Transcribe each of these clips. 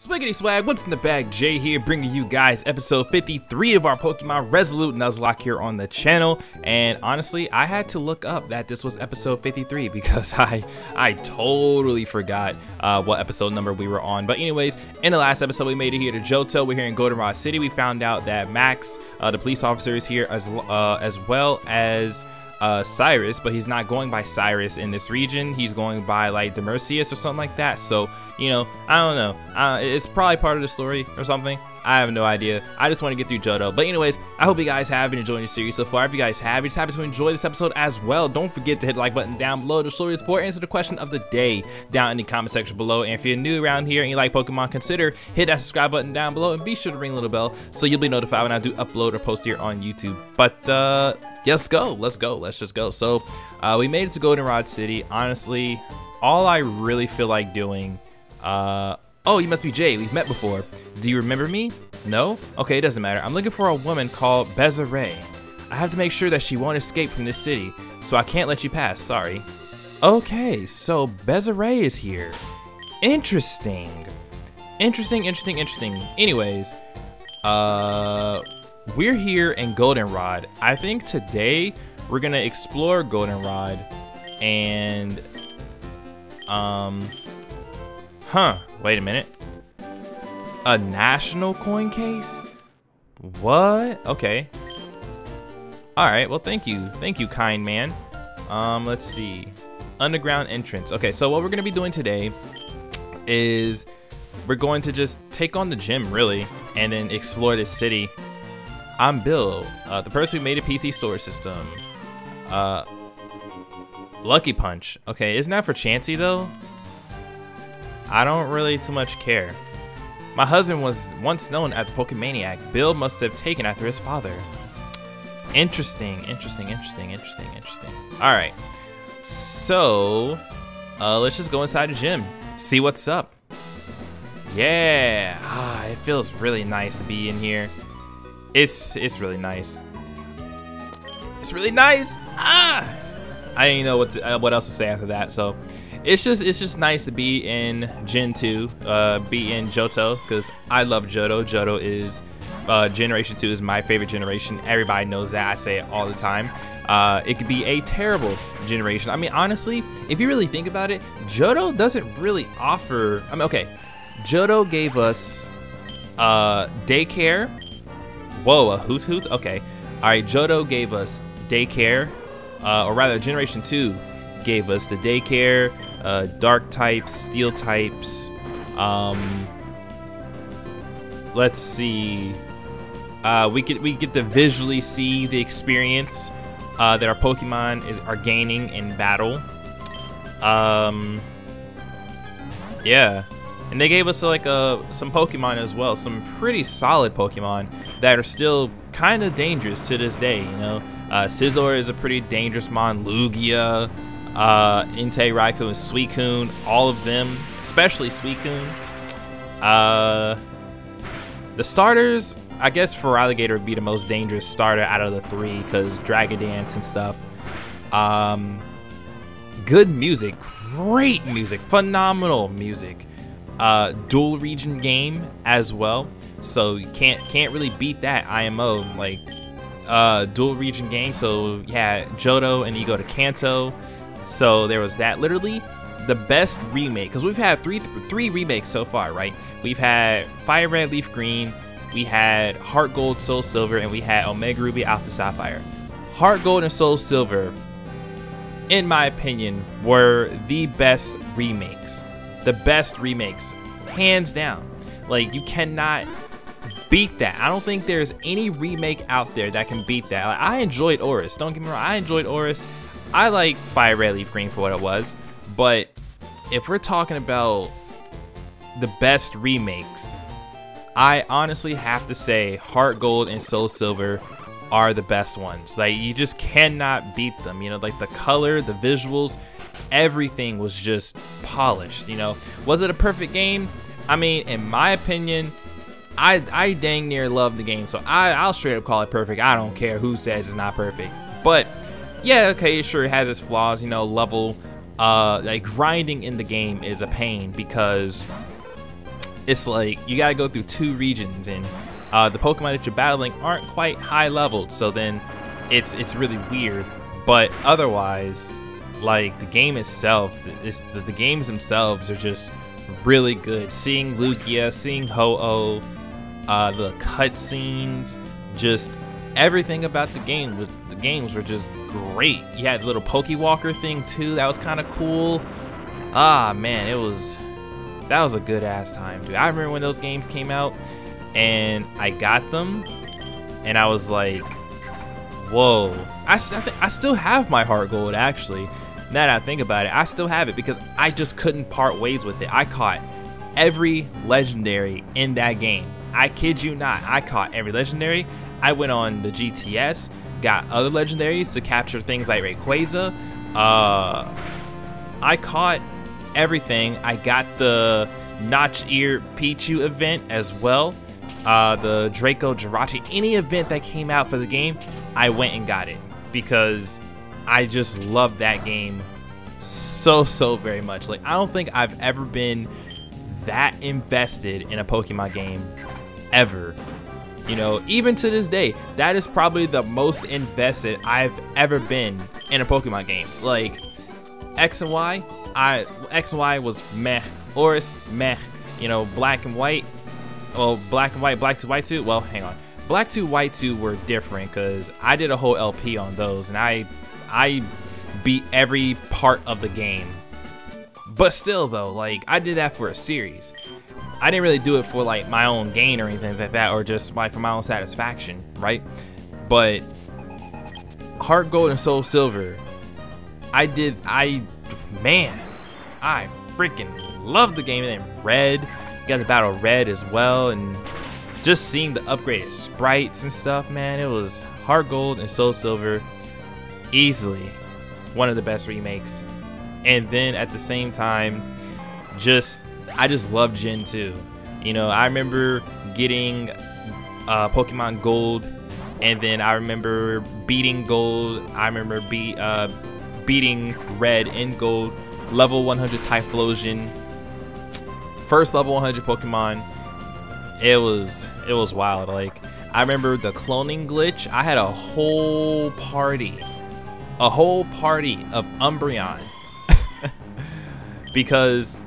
Swiggity swag, what's in the bag? Jay here, bringing you guys episode 53 of our Pokemon Resolute Nuzlocke here on the channel. And honestly, I had to look up that this was episode 53 because I totally forgot what episode number we were on. But anyways, in the last episode we made it here to Johto. We're here in Goldenrod City. We found out that Max, the police officer, is here as well as Cyrus, but he's not going by Cyrus in this region. He's going by like Demercius or something like that. So, you know, I don't know. It's probably part of the story or something. I have no idea. I just want to get through Johto. But anyways, I hope you guys have been enjoying the series so far. If you guys have, you're just happy to enjoy this episode as well. Don't forget to hit the like button down below to show your support. Answer the question of the day down in the comment section below. And if you're new around here and you like Pokemon, consider hit that subscribe button down below and be sure to ring the little bell so you'll be notified when I do upload or post here on YouTube. But yeah, let's just go. So we made it to Goldenrod City. Honestly, all I really feel like doing, oh, you must be Jay. We've met before. Do you remember me? No? Okay, it doesn't matter. I'm looking for a woman called Bezerae. I have to make sure that she won't escape from this city, so I can't let you pass, sorry. Okay, so Bezerae is here. Interesting. Anyways, we're here in Goldenrod. I think today we're gonna explore Goldenrod and, wait a minute. A national coin case? What? Okay. Alright, well thank you. Thank you, kind man. Let's see. Underground entrance. Okay, so what we're gonna be doing today is we're going to just take on the gym, really, and then explore this city. I'm Bill, the person who made a PC storage system. Lucky Punch. Okay, isn't that for Chansey though? I don't really too much care. My husband was once known as a Pokemaniac. Bill must have taken after his father. Interesting. All right, so let's just go inside the gym, see what's up. Yeah, it feels really nice to be in here. It's really nice. I didn't know what else to say after that, so. It's just nice to be in Gen 2, be in Johto, because I love Johto. Johto is, Generation 2 is my favorite generation. Everybody knows that. I say it all the time. It could be a terrible generation. I mean, honestly, if you really think about it, Johto doesn't really offer... I mean, okay, Johto gave us daycare. Whoa, a hoot hoot? Okay. All right, Johto gave us daycare, or rather Generation 2 gave us the daycare, dark types, steel types, let's see, we get to visually see the experience that our Pokemon are gaining in battle. Yeah, and they gave us like some Pokemon as well, some pretty solid Pokemon that are still kind of dangerous to this day, you know. Scizor is a pretty dangerous mon, Lugia, Entei, Raikou, and Suicune, all of them, especially Suicune. The starters, I guess Feraligatr would be the most dangerous starter out of the three because Dragadance and stuff. Good music, great music, phenomenal music. Dual region game as well, so you can't really beat that IMO, like dual region game. So yeah, Johto, and you go to Kanto. So there was that. Literally the best remake, because we've had three remakes so far, right? We've had Fire Red, Leaf Green, we had Heart Gold, Soul Silver, and we had Omega Ruby, Alpha Sapphire. Heart Gold and Soul Silver, in my opinion, were the best remakes. The best remakes, hands down. Like, you cannot beat that. I don't think there's any remake out there that can beat that. Like, I enjoyed Oris, don't get me wrong, I enjoyed Oris. I like Fire Red, Leaf Green for what it was, but if we're talking about the best remakes, I honestly have to say Heart Gold and Soul Silver are the best ones. Like, you just cannot beat them, you know, like the color, the visuals, everything was just polished, you know. Was it a perfect game? I mean, in my opinion, I dang near love the game, so I'll straight up call it perfect. I don't care who says it's not perfect, but yeah, okay, sure, it has its flaws, you know, level, like grinding in the game is a pain because it's like you gotta go through two regions, and the Pokemon that you're battling aren't quite high leveled, so then it's really weird. But otherwise, like, the game itself, the games themselves are just really good. Seeing Lugia, seeing Ho-Oh, the cutscenes, just everything about the game, the games were just great. You had a little Pokewalker thing too, that was kind of cool. Ah man, that was a good ass time, dude. I remember when those games came out and I got them and I was like, whoa. I still have my heart gold, actually. Now that I think about it, I still have it because I just couldn't part ways with it. I caught every legendary in that game. I kid you not, I caught every legendary. I went on the GTS, got other legendaries to capture things like Rayquaza. I caught everything. I got the Notch-Eared Pichu event as well. The Draco Jirachi, any event that came out for the game, I went and got it because I just love that game so very much. Like, I don't think I've ever been that invested in a Pokemon game ever. You know, even to this day, that is probably the most invested I've ever been in a Pokemon game. Like, X and Y was meh. Oris, meh. You know, Black and White. Well, Black and White, Black 2, White 2. Well, hang on. Black 2, White 2 were different because I did a whole LP on those, and I beat every part of the game. But still, though, like, I did that for a series. I didn't really do it for like my own gain or anything like that, or just like for my own satisfaction, right? But Heart Gold and Soul Silver, man, I freaking love the game. And then Red, you got to battle Red as well, and just seeing the upgraded sprites and stuff, man, it was Heart Gold and Soul Silver, easily one of the best remakes. And then at the same time, I just love Gen 2. You know, I remember getting Pokemon Gold, and then I remember beating Gold. I remember beating Red and Gold. Level 100 Typhlosion. First level 100 Pokemon. It was wild. Like, I remember the cloning glitch. I had a whole party of Umbreon because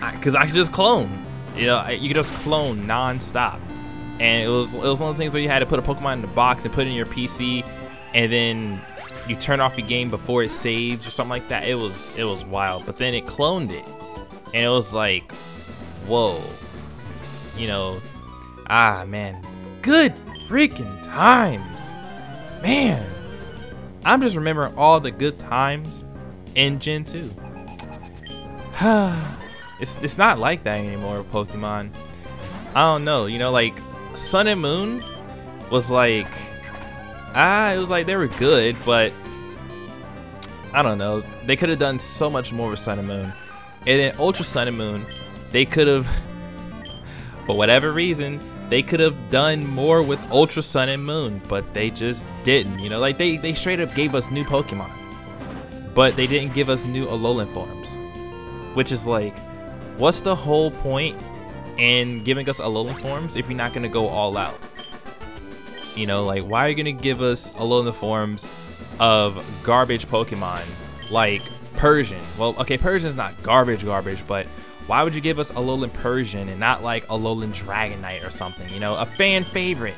I could just clone. You know, you could just clone non-stop, and it was one of the things where you had to put a Pokemon in the box and put it in your PC, and then you turn off your game before it saves or something like that. It was wild. But then it cloned it, and it was like, whoa, you know, ah man, good freaking times, man. I'm just remembering all the good times in Gen 2. It's not like that anymore with Pokemon. I don't know, you know, like Sun and Moon was like, it was like they were good, but I don't know. They could have done so much more with Sun and Moon. And then Ultra Sun and Moon, they could have, for whatever reason, they could have done more with Ultra Sun and Moon, but they just didn't. You know, like they straight up gave us new Pokemon, but they didn't give us new Alolan forms, which is like, what's the whole point in giving us Alolan forms if you're not going to go all out? You know, like, why are you going to give us Alolan forms of garbage Pokemon like Persian? Well, okay, Persian's not garbage, but why would you give us Alolan Persian and not like Alolan Dragonite or something? You know, a fan favorite.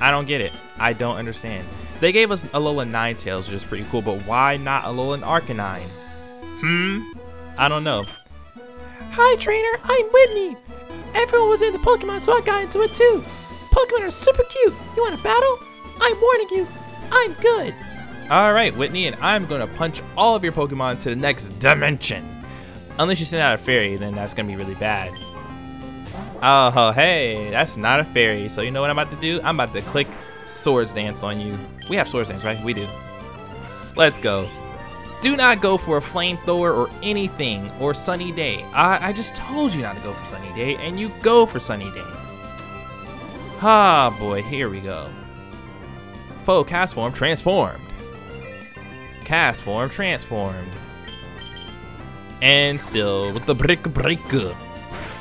I don't get it. I don't understand. They gave us Alolan Ninetales, which is pretty cool, but why not Alolan Arcanine? I don't know. Hi trainer, I'm Whitney. Everyone was into Pokemon, so I got into it too. Pokemon are super cute. You want a battle? I'm warning you, I'm good. Alright Whitney, and I'm going to punch all of your Pokemon to the next dimension. Unless you send out a fairy, then that's going to be really bad. Oh hey, that's not a fairy. So you know what I'm about to do? I'm about to click Swords Dance on you. We have Swords Dance, right? We do. Let's go. Do not go for a flamethrower or anything, or Sunny Day. I just told you not to go for Sunny Day, and you go for Sunny Day. Ah, boy, here we go. Foe Castform transformed. Castform transformed. And still with the brick.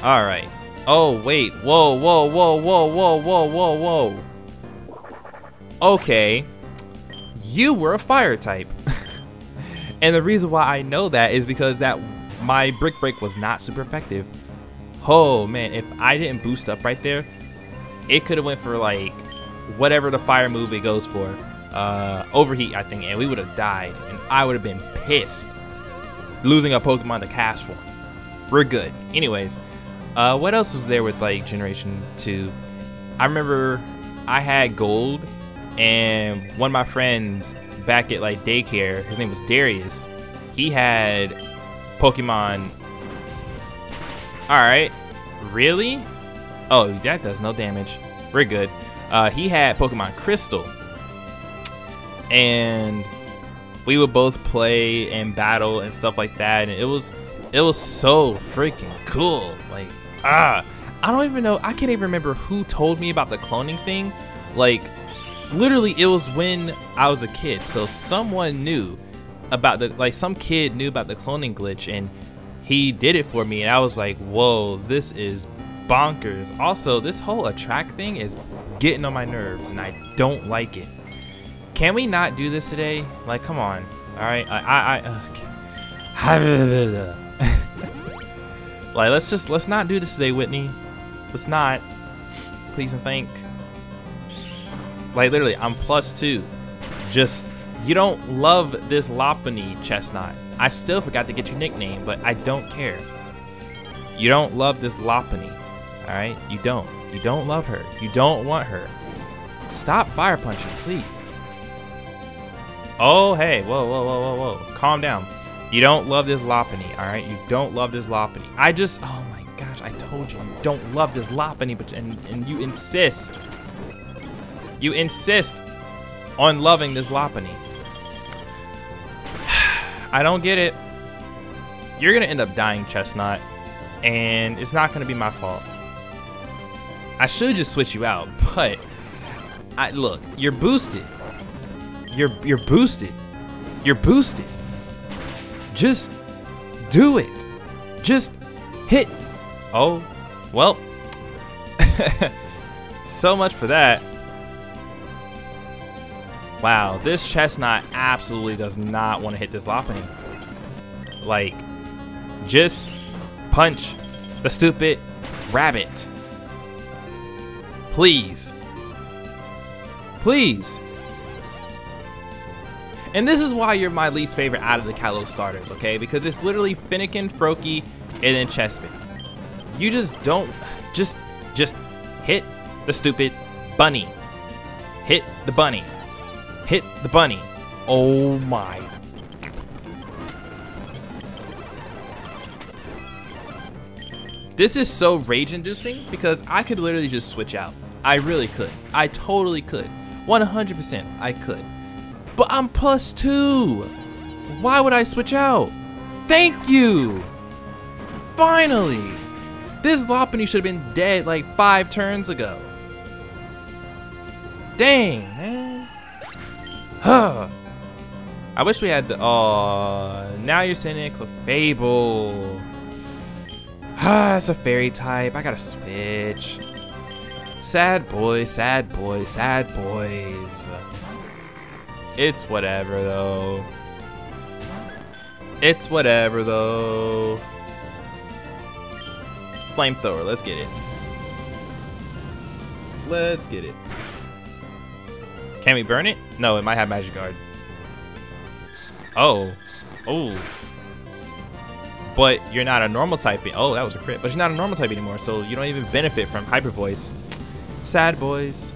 All right. Oh, wait. Whoa, whoa, whoa, whoa, whoa, whoa, whoa, whoa. Okay. You were a fire type. And the reason why I know that is because that my Brick Break was not super effective. Oh, man. If I didn't boost up right there, it could have went for, like, whatever the fire move it goes for. Overheat, I think. And we would have died. And I would have been pissed losing a Pokemon to Castform. We're good. Anyways. What else was there with like Generation 2? I remember I had Gold, and one of my friends back at like daycare, his name was Darius, he had Pokemon. Alright, really? Oh, that does no damage. We're good. He had Pokemon Crystal, and we would both play and battle and stuff like that, and it was so freaking cool. Like, I don't even know. I can't even remember who told me about the cloning thing. Like, literally, it was when I was a kid. So someone knew about the, like, some kid knew about the cloning glitch, and he did it for me. And I was like, whoa, this is bonkers. Also, this whole attract thing is getting on my nerves, and I don't like it. Can we not do this today? Like, come on. All right. Okay. Like, let's not do this today, Whitney. Let's not. Please and thank. Like, literally, I'm +2. Just, you don't love this Lopunny, Chesnaught. I still forgot to get your nickname, but I don't care. You don't love this Lopunny, all right? You don't. You don't love her. You don't want her. Stop fire punching, please. Oh, hey, whoa, whoa, whoa, whoa, whoa. Calm down. You don't love this Lopunny, all right? You don't love this Lopunny. I just, oh my gosh, I told you, you don't love this Lopunny, but and you insist. You insist on loving this Lopunny. I don't get it. You're gonna end up dying, Chesnaught, and it's not gonna be my fault. I should just switch you out, but look, you're boosted. You're boosted. You're boosted. Just do it. Just hit. Oh, well. So much for that. Wow, this Chesnaught absolutely does not want to hit this Lopunny. Like, just punch the stupid rabbit. Please. Please. And this is why you're my least favorite out of the Kalos starters, okay? Because it's literally Finnegan, Froakie, and then Chespin. You just don't... Just hit the stupid bunny. Hit the bunny. Hit the bunny. Oh my... This is so rage-inducing because I could literally just switch out. I really could. I totally could. 100% I could. But I'm +2. Why would I switch out? Thank you. Finally. This Lopunny should have been dead like 5 turns ago. Dang, man. Huh. I wish we had the... Oh, now you're sending in Clefable. Ah, it's a fairy type. I gotta switch. Sad boy, sad boy, sad boys. It's whatever, though. It's whatever, though. Flamethrower, let's get it. Let's get it. Can we burn it? No, it might have Magic Guard. Oh. Oh. But you're not a normal type. Oh, that was a crit. But you're not a normal type anymore, so you don't even benefit from Hyper Voice. Sad boys.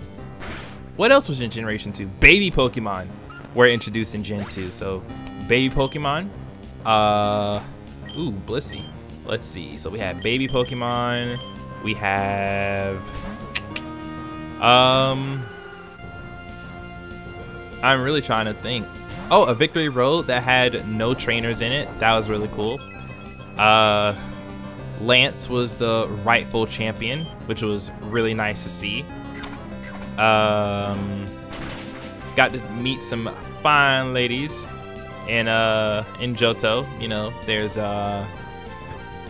What else was in Generation 2? Baby Pokemon were introduced in Gen 2. So, baby Pokemon. Ooh, Blissey. Let's see. So, we have baby Pokemon. We have... I'm really trying to think. Oh, a Victory Road that had no trainers in it. That was really cool. Lance was the rightful champion, which was really nice to see. Got to meet some fine ladies in Johto. You know, there's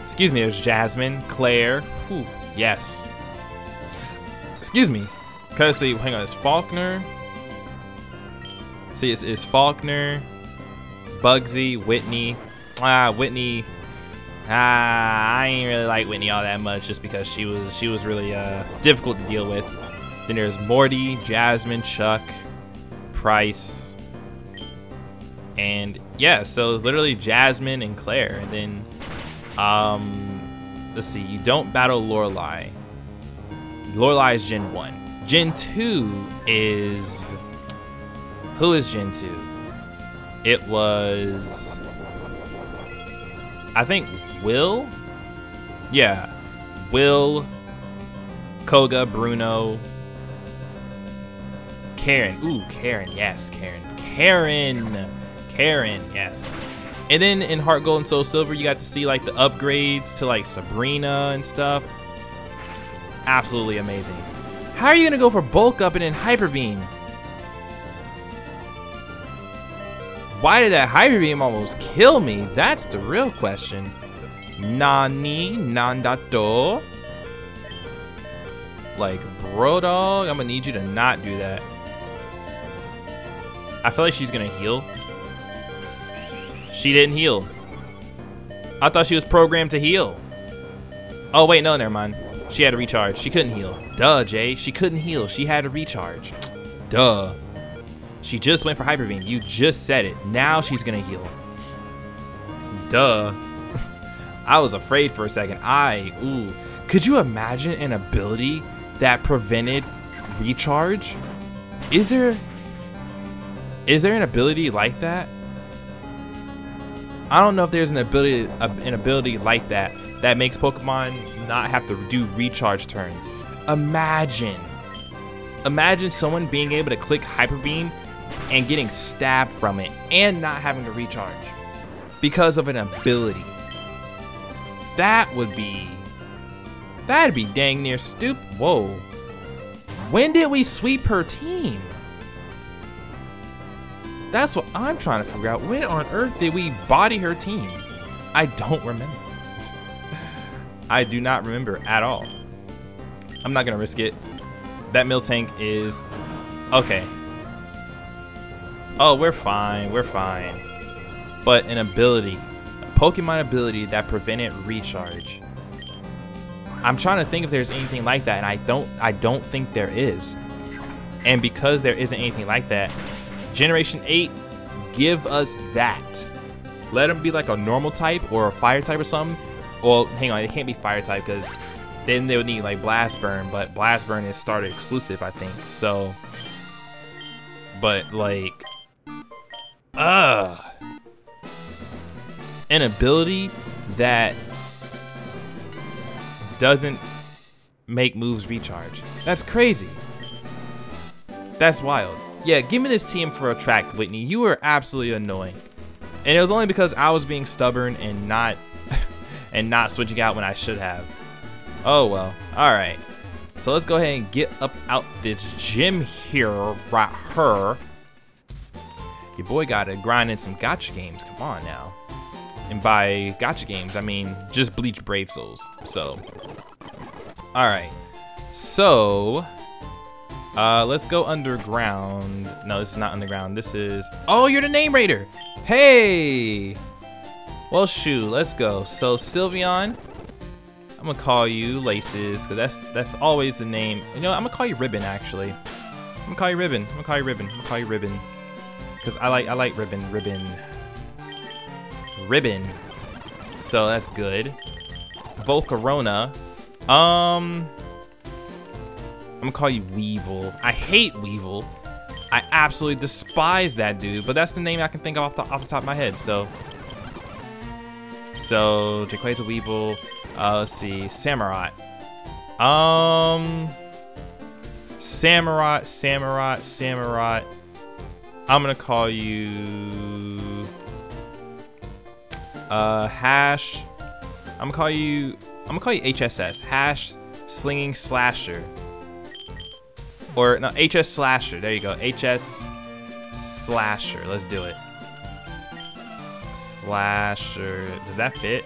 Excuse me, there's Jasmine, Claire. Whew, yes. Excuse me. Cause see, hang on, it's Falkner. See, it's Falkner, Bugsy, Whitney. Whitney. I ain't really like Whitney all that much, just because she was really difficult to deal with. Then there's Morty, Jasmine, Chuck, Price, and yeah, so it's literally Jasmine and Claire. And then let's see, you don't battle Lorelei. Lorelei is Gen 1. Gen 2 is, who is Gen 2? It was, I think, Will? Yeah. Will, Koga, Bruno, Karen. Ooh, Karen. Yes, Karen. Karen. Karen, yes. And then in Heart Gold and Soul Silver, you got to see like the upgrades to like Sabrina and stuff. Absolutely amazing. How are you gonna go for Bulk Up and then Hyper Beam? Why did that Hyper Beam almost kill me? That's the real question. Nani nandato? Like, bro dog, I'm gonna need you to not do that. I feel like she's gonna heal. She didn't heal. I thought she was programmed to heal. Oh wait, no, never mind. She had to recharge. She couldn't heal. Duh, Jay. She couldn't heal. She had to recharge. Duh. She just went for Hyper Beam. You just said it. Now she's gonna heal. Duh. I was afraid for a second. Ooh. Could you imagine an ability that prevented recharge? Is there an ability like that? I don't know if there's an ability like that that makes Pokemon not have to do recharge turns. Imagine someone being able to click Hyper Beam and getting stabbed from it and not having to recharge because of an ability. That'd be dang near stupid. Whoa. When did we sweep her team? That's what I'm trying to figure out. When on earth did we body her team? I don't remember. I do not remember at all. I'm not gonna risk it. That Miltank is okay. Oh, we're fine. But an ability, a Pokemon ability that prevented recharge. I'm trying to think if there's anything like that, and I don't think there is. And because there isn't anything like that, Generation 8, give us that. Let them be like a normal type or a fire type or something. Well, hang on, it can't be fire type because then they would need like Blast Burn, but Blast Burn is starter exclusive, I think. So, but like, an ability that doesn't make moves recharge. That's crazy. That's wild. Yeah, give me this team for a track, Whitney. You were absolutely annoying. And it was only because I was being stubborn and not switching out when I should have. Oh well, all right. So let's go ahead and get up out this gym here, right her. Your boy gotta grind in some gacha games, come on now. And by gacha games, I mean just Bleach Brave Souls, so. All right, so let's go underground. No, this is not underground, this is, oh, you're the name raider. Hey, well shoot, let's go. So Sylveon, I'm gonna call you Laces, because that's always the name. You know, I'm gonna call you Ribbon, actually. I'm gonna call you Ribbon. Because I like Ribbon. So that's good. Volcarona. I'm gonna call you Weevil. I hate Weevil. I absolutely despise that dude, but that's the name I can think of off the top of my head, so. So Jaquaza, Weevil. Let's see, Samurott. Samurott. I'm gonna call you Hash. I'm gonna call you HSS, Hash Slinging Slasher. Or no, HS Slasher, there you go, HS Slasher, let's do it. Slasher, does that fit?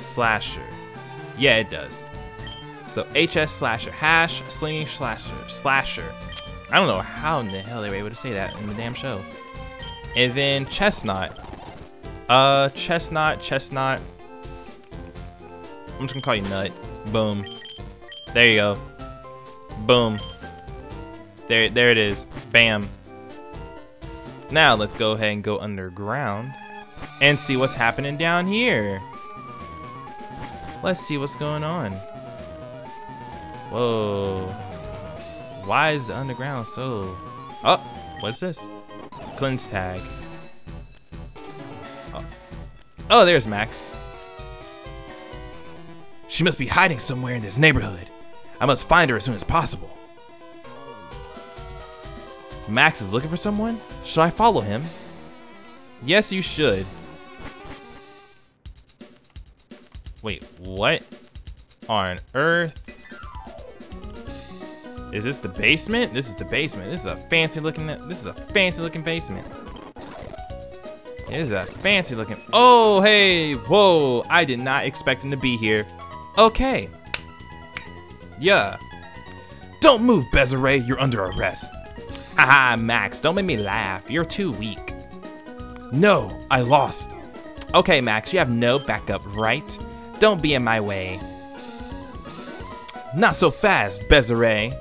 Slasher. Yeah, it does. So HS Slasher, Hash, Slinging Slasher, Slasher. I don't know how in the hell they were able to say that in the damn show. And then Chesnaught. Chesnaught. I'm just gonna call you Nut. Boom. There you go. Boom. There it is. Bam. Now let's go ahead and go underground and see what's happening down here. Let's see what's going on. Whoa. Why is the underground so... Oh, what's this? Cleanse tag. Oh, oh, there's Max. She must be hiding somewhere in this neighborhood. I must find her as soon as possible. Max is looking for someone? Should I follow him? Yes, you should. Wait, what on earth? Is this the basement? This is the basement. This is a fancy looking basement. It is a fancy looking. Oh, hey, whoa. I did not expect him to be here. Okay. Yeah. Don't move, Bezerae. You're under arrest. Haha, Max, don't make me laugh. You're too weak. No, I lost. Okay, Max, you have no backup, right? Don't be in my way. Not so fast, Bezerae.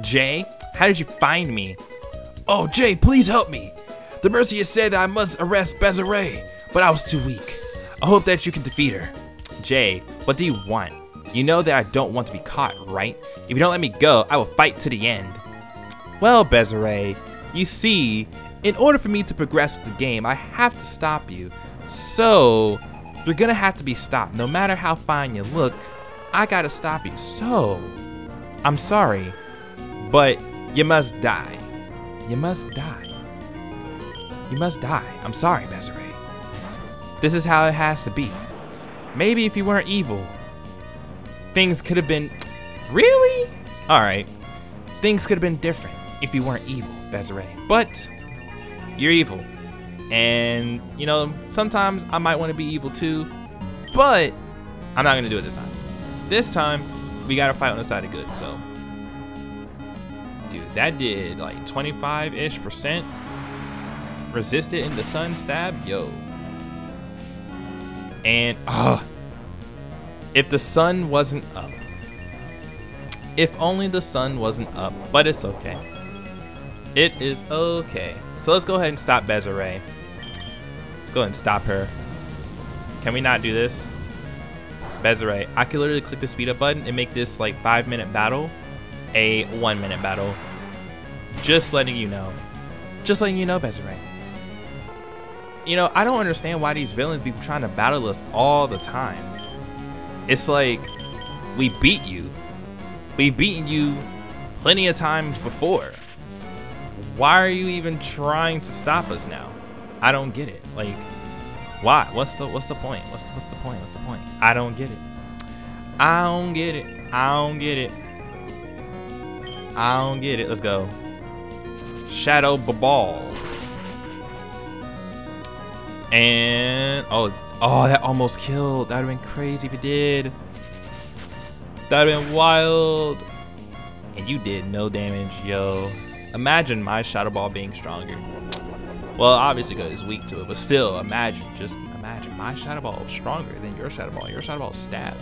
Jay, how did you find me? Oh, Jay, please help me. The Demercius said that I must arrest Bezerae, but I was too weak. I hope that you can defeat her. Jay, what do you want? You know that I don't want to be caught, right? If you don't let me go, I will fight to the end. Well, Bezerae, you see, in order for me to progress with the game, I have to stop you. So, you're gonna have to be stopped. No matter how fine you look, I gotta stop you. So, I'm sorry, but you must die. You must die. You must die. I'm sorry, Bezerae. This is how it has to be. Maybe if you weren't evil, things could have been... Really? Alright. Things could have been different if you weren't evil, Bezerae. But you're evil. And, you know, sometimes I might want to be evil too, but I'm not going to do it this time. This time, we got to fight on the side of good, so. Dude, that did like 25-ish%. Resisted in the sun stab, yo. And, if the sun wasn't up. If only the sun wasn't up, but it's okay. It is okay. So let's go ahead and stop Bezerae. Let's go ahead and stop her. Can we not do this? Bezerae, I could literally click the speed up button and make this like 5-minute battle a 1-minute battle. Just letting you know. Just letting you know, Bezerae. You know, I don't understand why these villains be trying to battle us all the time. It's like, we beat you. We've beaten you plenty of times before. Why are you even trying to stop us now? I don't get it. Like, why? What's the point? What's the point? What's the point? I don't get it. I don't get it. I don't get it. I don't get it. Let's go. Shadow Ball. And oh, that almost killed. That would have been crazy if it did. That would have been wild. And you did no damage, yo. Imagine my Shadow Ball being stronger. Well, obviously because it's weak to it, but still, imagine. Just imagine my Shadow Ball stronger than your Shadow Ball. Your Shadow Ball stab.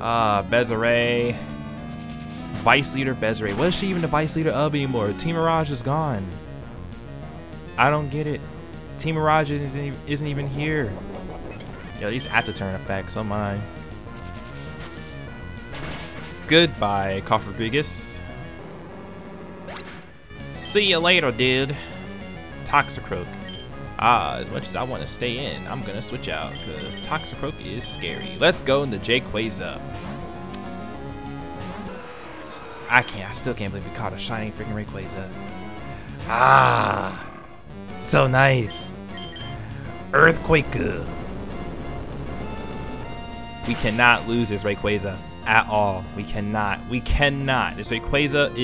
Bezerae. Vice Leader Bezerae. What is she even the Vice Leader of anymore? Team Mirage is gone. I don't get it. Team Mirage isn't even here. Yo, these after-turn effects, oh my. Goodbye, Cofferbigus. See you later, dude. Toxicroak. Ah, as much as I want to stay in, I'm going to switch out because Toxicroak is scary. Let's go into Rayquaza. I still can't believe we caught a shiny freaking Rayquaza. Ah, so nice. Earthquake. We cannot lose this Rayquaza. At all. We cannot. This Rayquaza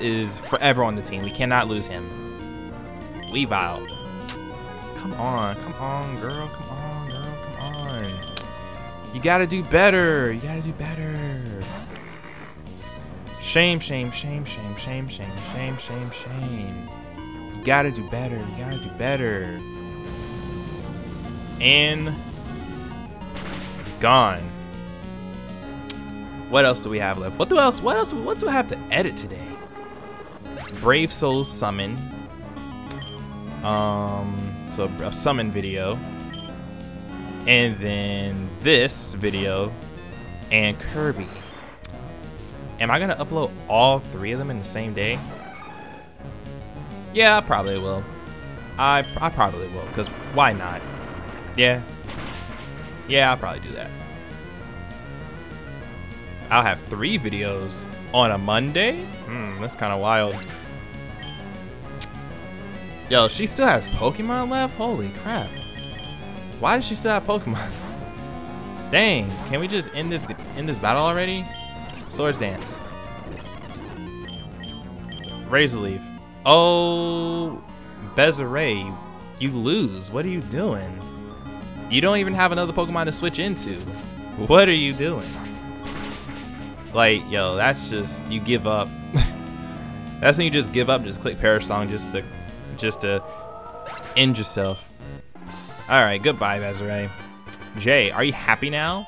is forever on the team. We cannot lose him. Weevil. Come on, girl, come on. You gotta do better. You gotta do better. Shame, shame, shame, shame, shame, shame, shame, shame, shame. You gotta do better. You gotta do better. And gone. What else do we have left? What do I have to edit today? Brave Soul Summon. So a summon video. And then this video. And Kirby. Am I gonna upload all three of them in the same day? Yeah, I probably will. I probably will, because why not? Yeah. Yeah, I'll probably do that. I'll have 3 videos on a Monday? Hmm, that's kind of wild. Yo, she still has Pokemon left? Holy crap. Why does she still have Pokemon? Dang, can we just end this battle already? Swords Dance. Razor Leaf. Oh, Bezerae, you lose. What are you doing? You don't even have another Pokemon to switch into. What are you doing? Like, yo, that's just, you give up. That's when you just give up, just click Parasong just to end yourself. All right, goodbye, Bezerae. Jay, are you happy now?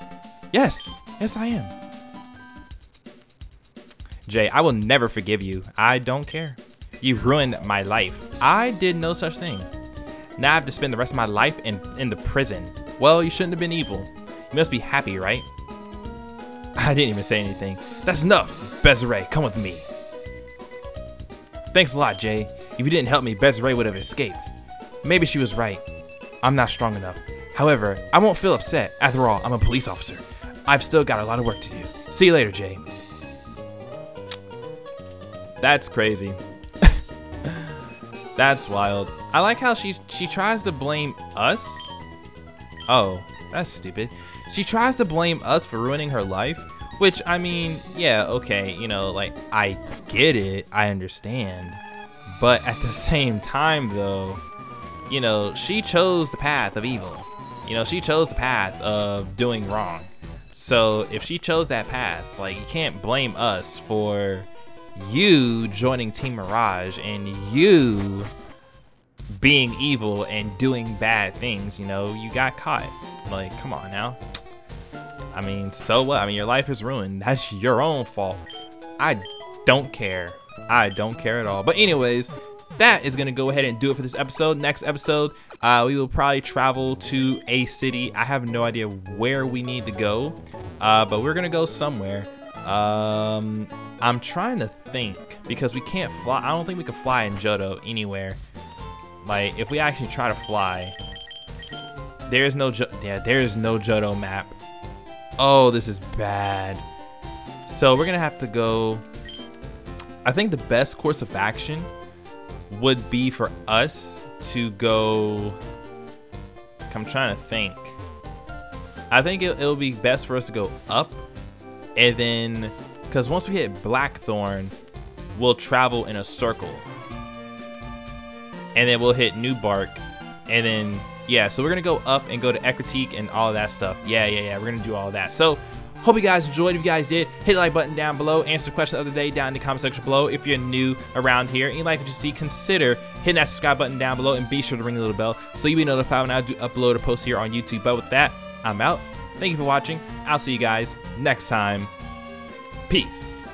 Yes, yes I am. Jay, I will never forgive you. I don't care. You ruined my life. I did no such thing. Now I have to spend the rest of my life in the prison. Well, you shouldn't have been evil. You must be happy, right? I didn't even say anything. That's enough, Bezerae, come with me. Thanks a lot, Jay. If you didn't help me, Bezerae would have escaped. Maybe she was right. I'm not strong enough. However, I won't feel upset. After all, I'm a police officer. I've still got a lot of work to do. See you later, Jay. That's crazy. That's wild. I like how she tries to blame us. Oh, that's stupid. She tries to blame us for ruining her life, which, I mean, yeah, okay, you know, like, I get it, I understand. But at the same time, though, you know, she chose the path of evil. You know, she chose the path of doing wrong. So if she chose that path, like, you can't blame us for you joining Team Mirage and you being evil and doing bad things. You know, you got caught. Like, come on now. I mean, so what? I mean, your life is ruined. That's your own fault. I don't care. I don't care at all. But anyways, that is gonna go ahead and do it for this episode. Next episode, we will probably travel to a city. I have no idea where we need to go, but we're gonna go somewhere. I'm trying to think, because we can't fly. I don't think we can fly in Johto anywhere. Like, if we actually try to fly, there is no Johto map. Oh, this is bad. So we're gonna have to go. I think the best course of action would be for us to go. I'm trying to think. I think it'll be best for us to go up, and then, because once we hit Blackthorn, we'll travel in a circle, and then we'll hit New Bark, and then. Yeah, so we're going to go up and go to Ecruteak and all of that stuff. Yeah, we're going to do all that. So, hope you guys enjoyed. If you guys did, hit the like button down below. Answer the question of the day down in the comment section below. If you're new around here and you like what you see, consider hitting that subscribe button down below. And be sure to ring the little bell so you'll be notified when I do upload or post here on YouTube. But with that, I'm out. Thank you for watching. I'll see you guys next time. Peace.